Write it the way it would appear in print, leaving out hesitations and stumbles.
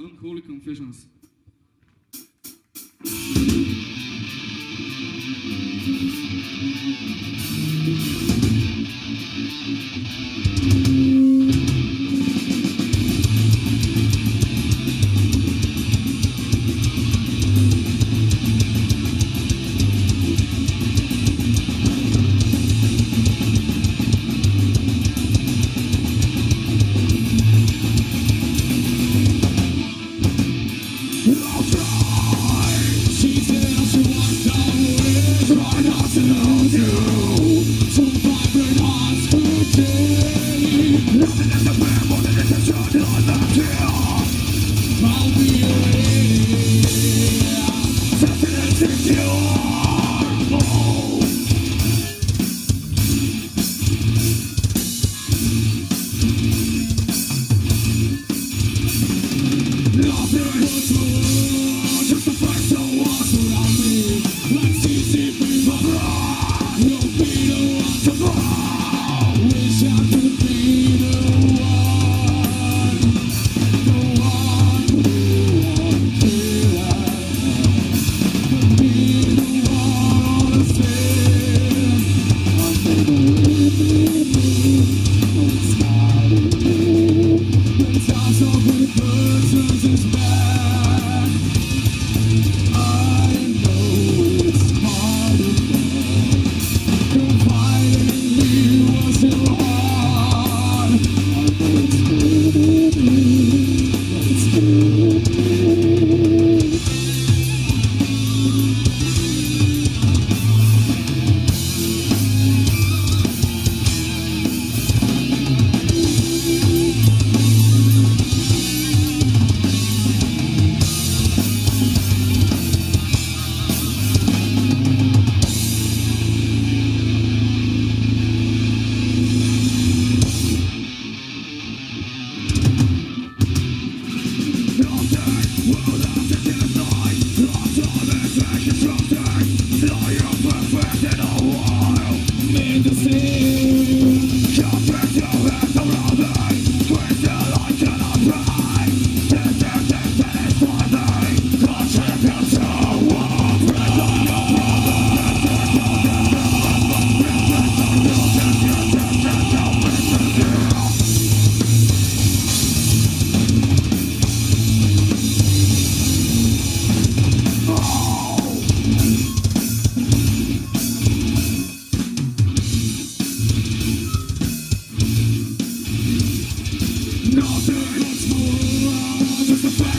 Unholy Confessions. Nothing is more, just a